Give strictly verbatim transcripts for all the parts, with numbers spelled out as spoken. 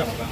masak, Bang.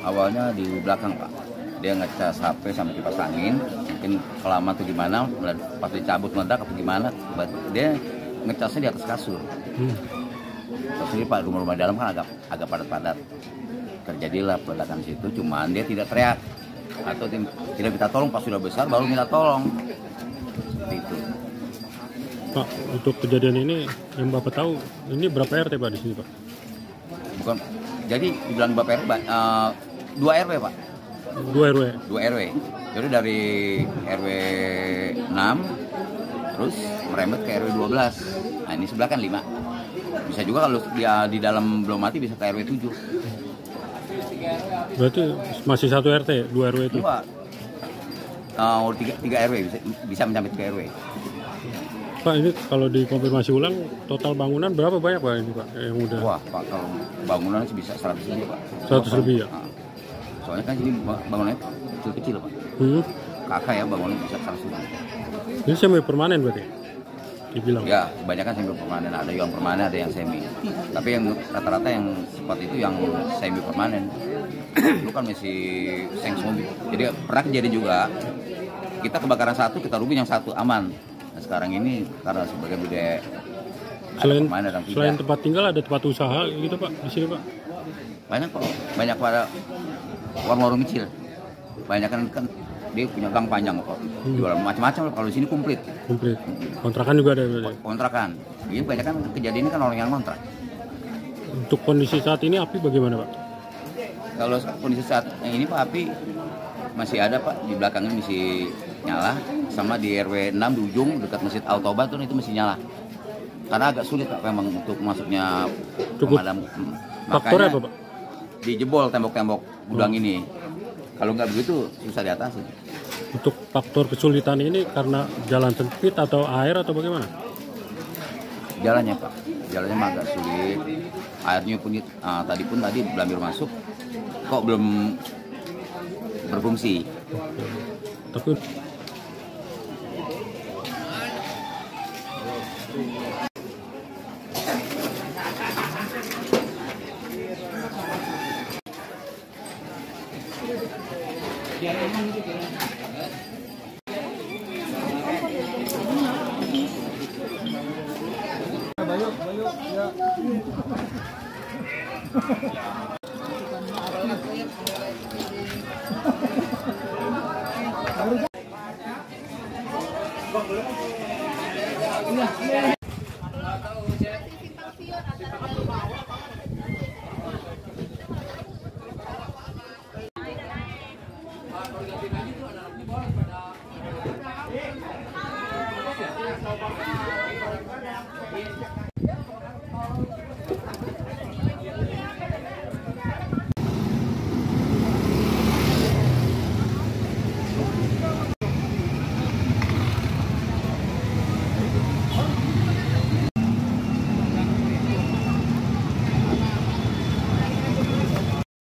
Awalnya di belakang, Pak, dia ngecas H P sampai kipas angin, mungkin kelamaan tuh gimana, pas dicabut meledak apa gimana, dia ngecasnya di atas kasur. Hmm. Terus ini Pak, rumah-rumah dalam kan agak agak padat-padat, terjadilah peledakan situ, cuman dia tidak teriak atau tidak minta tolong, pas sudah besar baru minta tolong. Seperti itu. Pak, untuk kejadian ini yang Bapak tahu, ini berapa R T Pak di sini, Pak? Bukan, jadi dibilang Bapak R T, uh, dua R W, Pak. Dua R W. Dua R W. Jadi dari R W enam terus merembet ke R W dua belas. Nah, ini sebelah kan lima. Bisa juga kalau dia di dalam belum mati bisa ke R W tujuh. Berarti masih satu R T, dua R W itu. Dua. Uh, tiga, tiga R W bisa, bisa mencapai tiga R W. Pak, ini kalau dikonfirmasi ulang, total bangunan berapa banyak, Pak, ini, Pak, yang udah? Wah, Pak, kalau bangunan bisa seratus lebih, Pak. seratus lebih, ya? Nah, soalnya kan ini bangunannya kecil-kecil, Pak. Hmm. Kakak ya, bangunan bisa seratus lebih. Ini semi permanen berarti? Dibilang? Ya, kebanyakan semi permanen. Ada yang permanen, ada yang semi. Tapi yang rata-rata yang sempat itu yang semi permanen. Dulu kan masih seng zombie. Jadi pernah jadi juga, kita kebakaran satu, kita rubin yang satu, aman. Nah, sekarang ini karena sebagai budaya selain, selain tempat tinggal ada tempat usaha gitu, Pak, di sini, Pak. Banyak, Pak. Banyak pada warung-warung kecil. Banyak kan, kan dia punya gang panjang, Pak. Hmm. Jualan macam-macam, kalau di sini komplit. Komplit. Kontrakan juga ada. Kontrakan. Ini banyak kan kejadian ini kan orang yang kontrak. Untuk kondisi saat ini api bagaimana, Pak? Kalau kondisi saat ini, Pak, api masih ada, Pak, di belakangnya masih nyala, sama di R W enam di ujung dekat masjid Al-Toba tuh itu masih nyala. Karena agak sulit, Pak, memang untuk masuknya pemadam. Faktornya apa, Pak? Dijebol tembok-tembok gudang hmm. ini. Kalau nggak begitu susah diatasi. Untuk faktor kesulitan ini karena jalan sempit atau air atau bagaimana? Jalannya, Pak. Jalannya agak sulit. Airnya pun ah, tadi pun tadi belum masuk. Kok belum berfungsi. Tapi